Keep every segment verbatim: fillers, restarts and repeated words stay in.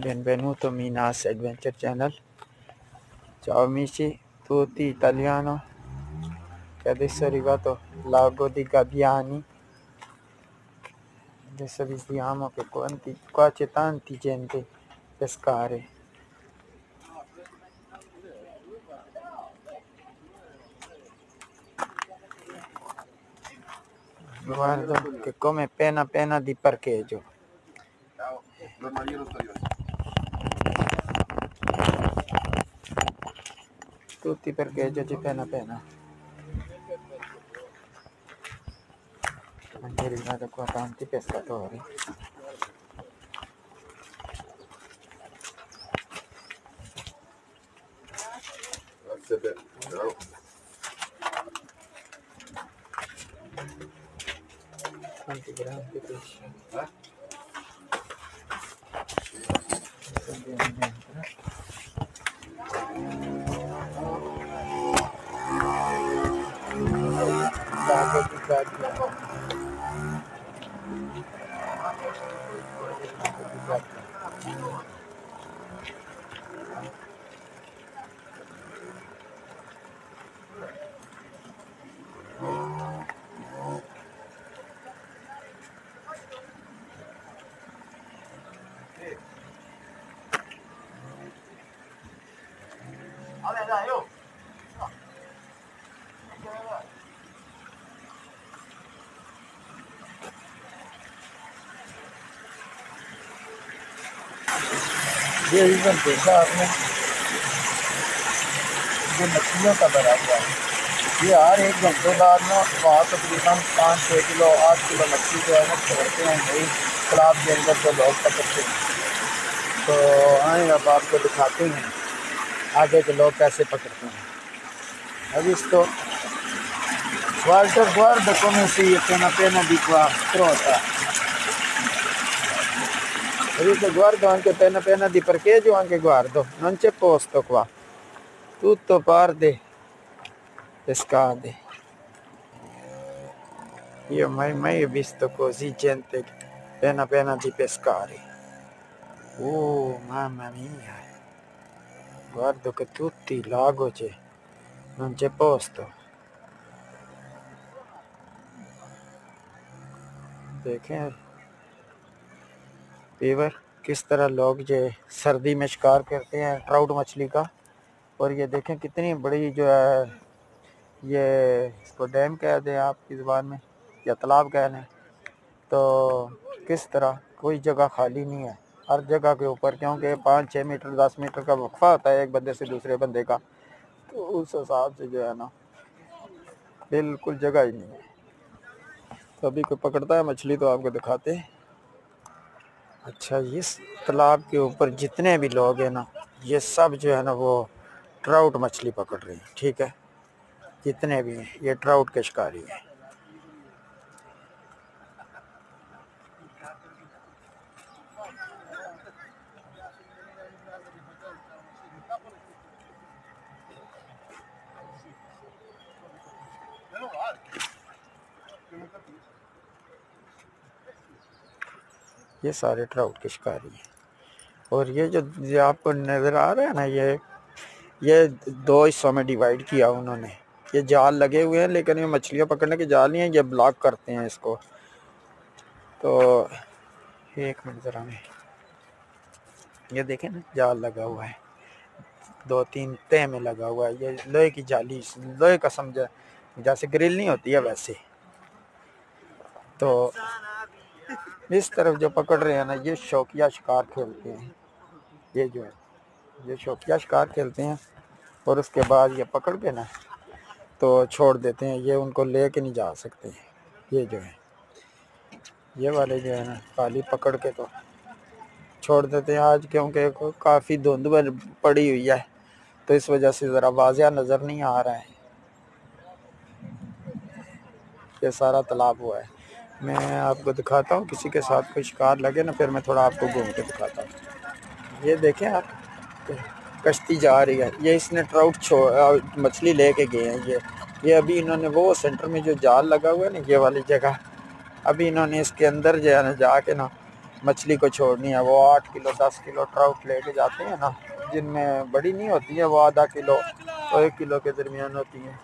Benvenuto Minas Adventure Channel. Ciao amici tutti italiano, che adesso è arrivato Lago di Gabbiani. Adesso vediamo che quanti, qua c'è tanti gente pescare. Guardo che come appena appena di parcheggio. Ciao, non voglio tutti parcheggiati appena appena. Anche arrivato qua tanti pescatori. Grazie per ciao. Quanti grandi pesci. Eh? Andiamo dentro. Lago di Gabbiani. ये एकदम देखा आपने, जो मछलियों का भरा हुआ है ये हर एक घंटेदार में वहाँ तकरीबन पाँच छः किलो आठ किलो मछली जो है वो पकड़ते हैं भाई तालाब के अंदर जो लोग पकड़ते हैं। तो आए अब आपको दिखाते हैं आगे के लोग कैसे पकड़ते हैं। अभी इसको वाटर वर्दों में से ये पेना पेना दिखवा होता है। Avete guardo anche appena appena di parcheggio, anche guardo, non c'è posto qua, tutto parte pescate. Io mai mai ho visto così gente appena appena di pescare. Oh mamma mia, guardo che tutti il lago c'è, non c'è posto. Perché? पेवर किस तरह लोग जो सर्दी में शिकार करते हैं ट्राउट मछली का। और ये देखें कितनी बड़ी जो है ये, इसको डैम कह दें आपकी ज़ुबान में या तालाब कह लें। तो किस तरह कोई जगह खाली नहीं है, हर जगह के ऊपर, क्योंकि पाँच छः मीटर दस मीटर का वक्फा होता है एक बंदे से दूसरे बंदे का। तो उस हिसाब से जो है ना बिल्कुल जगह ही नहीं है। तो अभी कोई पकड़ता है मछली तो आपको दिखाते हैं। अच्छा, इस तालाब के ऊपर जितने भी लोग हैं ना ये सब जो है ना वो ट्राउट मछली पकड़ रही हैं। ठीक है, जितने भी हैं ये ट्राउट के शिकारी हैं। ये सारे ट्राउट के शिकारी हैं। और ये जो ये आपको नज़र आ रहा है ना, ये ये दो हिस्सों में डिवाइड किया उन्होंने। ये जाल लगे हुए हैं लेकिन ये मछलियाँ पकड़ने के जाल नहीं हैं, ये ब्लॉक करते हैं इसको। तो एक मिनट ज़रा में ये देखें ना, जाल लगा हुआ है दो तीन तह में लगा हुआ है। ये लोहे की जाली, लोहे का समझा जैसे ग्रिल नहीं होती है वैसे। तो इस तरफ जो पकड़ रहे हैं ना ये शौकिया शिकार खेलते हैं, ये जो है ये शौकिया शिकार खेलते हैं। और उसके बाद ये पकड़ के ना तो छोड़ देते हैं, ये उनको ले के नहीं जा सकते। ये जो है ये वाले जो है ना खाली पकड़ के तो छोड़ देते हैं। आज क्योंकि काफ़ी धुंध पड़ी हुई है तो इस वजह से ज़रा वाज़िया नज़र नहीं आ रहा है। ये सारा तालाब हुआ है। मैं आपको दिखाता हूँ, किसी के साथ कोई शिकार लगे ना फिर मैं थोड़ा आपको घूम के दिखाता हूँ। ये देखें आप, कश्ती जा रही है। ये इसने ट्राउट छो मछली लेके गए हैं। ये ये अभी इन्होंने वो सेंटर में जो जाल लगा हुआ है ना ये वाली जगह, अभी इन्होंने इसके अंदर जो है ना जाके ना मछली को छोड़नी है। वो आठ किलो दस किलो ट्राउट लेके जाते हैं ना, जिनमें बड़ी नहीं होती है, वो आधा किलो और एक किलो के दरमियान होती है,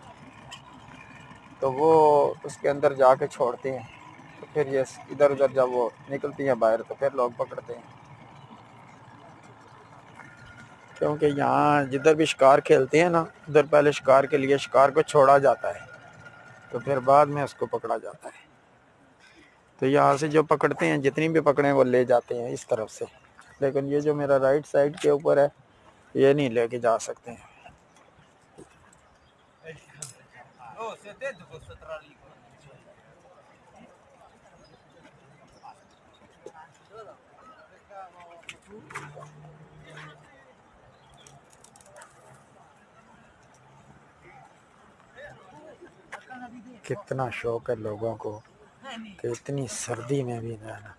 तो वो उसके अंदर जाके छोड़ते हैं। तो फिर ये इधर उधर जब वो निकलती हैं बाहर तो फिर लोग पकड़ते हैं, क्योंकि यहाँ जिधर भी शिकार खेलते हैं ना, उधर पहले शिकार के लिए शिकार को छोड़ा जाता है, तो फिर बाद में उसको पकड़ा जाता है। तो यहाँ से जो पकड़ते हैं, जितनी भी पकड़े वो ले जाते हैं इस तरफ से, लेकिन ये जो मेरा राइट साइड के ऊपर है ये नहीं लेके जा सकते हैं। कितना शौक है लोगों को कि इतनी सर्दी में भी रहना।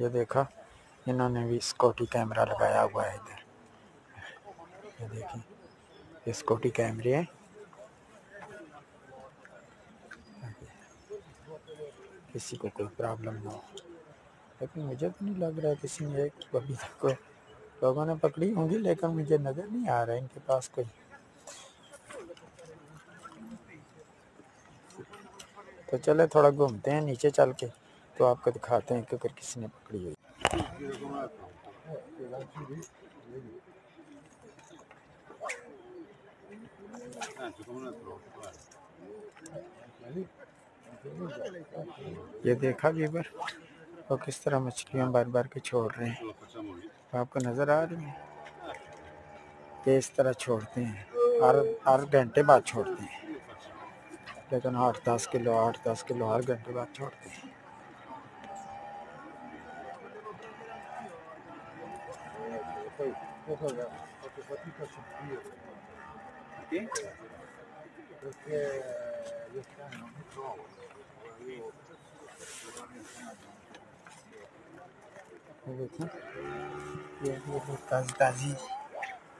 ये देखा, इन्होंने भी स्कॉटी कैमरा लगाया हुआ है इधर, ये देखिए ये स्कॉटी कैमरे हैं। किसी को कोई प्रॉब्लम ना हो, लेकिन मुझे तो नहीं लग रहा है किसी ने, एक अभी तक कोई लोगों ने पकड़ी होंगी, लेकिन मुझे नज़र नहीं आ रहा है इनके पास कोई। तो चले थोड़ा घूमते हैं नीचे चल के, तो आपको दिखाते हैं कि अगर किसी ने पकड़ी हुई। ये देखा वीवर, वो किस तरह मछलियाँ बार बार के छोड़ रहे हैं, तो आपको नज़र आ रही है। ये इस तरह छोड़ते हैं, हर हर घंटे बाद छोड़ते हैं, लेकिन आठ दस किलो आठ दस किलो हर घंटे बाद छोड़ते हैं। ये ये ताज़ी ताज़ी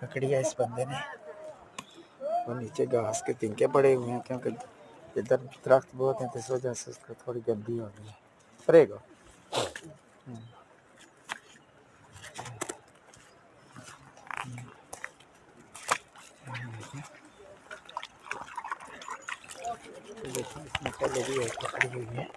लकड़ी है इस बंदे ने, और नीचे घास के तिनके पड़े हुए हैं, क्योंकि इधर दरख्त बहुत हैं, तो इस वजह से उसको थोड़ी गंदी हो गई है। पड़ेगा पहले भी है, पकड़ी हुई है।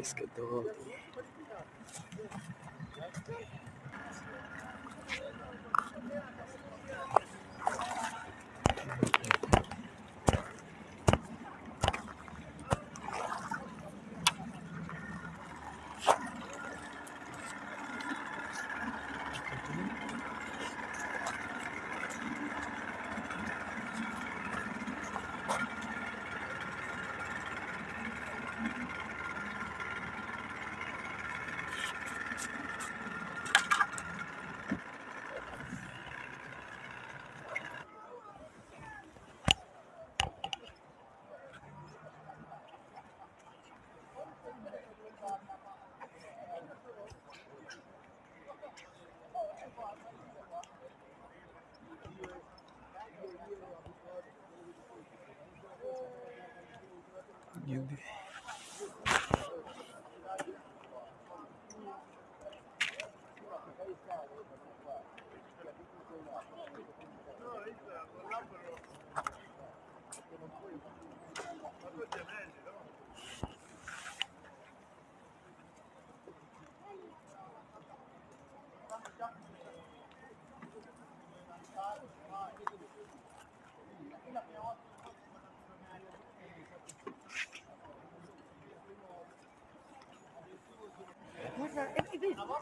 इसके दो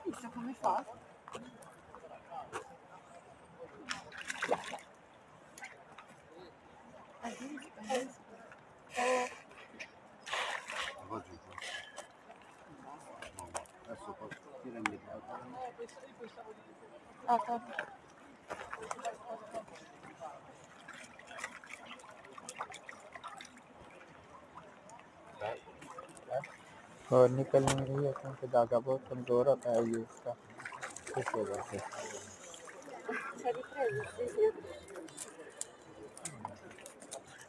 Isso como faz? A gente é vou dizer. É só para tirar medo. Ah, tá. Tá. और निकलने में नहीं होता क्योंकि धागा बहुत कमज़ोर होता है ये इसका, इस वजह से।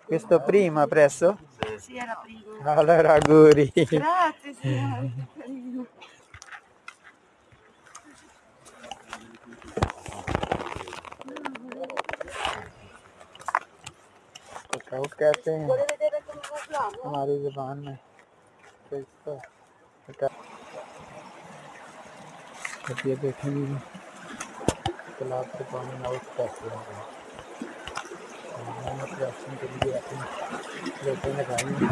Questo prima presso? Sì, era prima. Allora auguri. Grazie signora. तो कहते हैं हमारी ज़बान में इसको ये देखेंगे तालाब से पानी आउट कैसे होगा। हम ऑपरेशन के लिए अपनी लेते लगाएंगे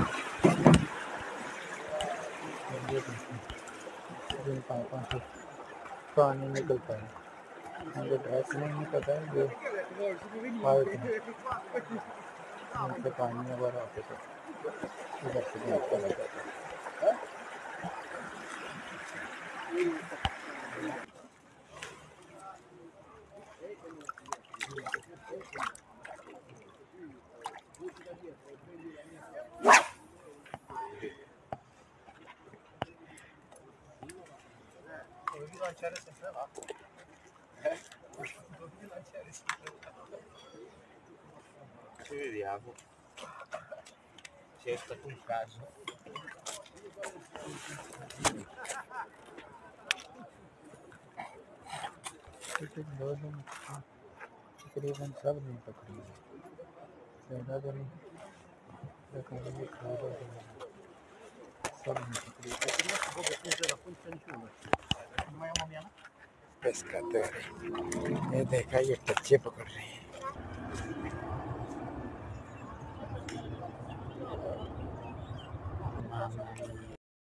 जिन पाइपों से पानी निकलता है। मुझे ड्रेस नहीं पता है ये पाइप उनसे पानी में बार आते थे इधर से भी अच्छा लग जाता है। Vediamo se è stato un caso tutti loro credono sabato in patrimonio se nadano da quando mi credo sabato in patrimonio poco usa la funzione giù ma mamma mia pescatore e dai caio tacce corri Amen.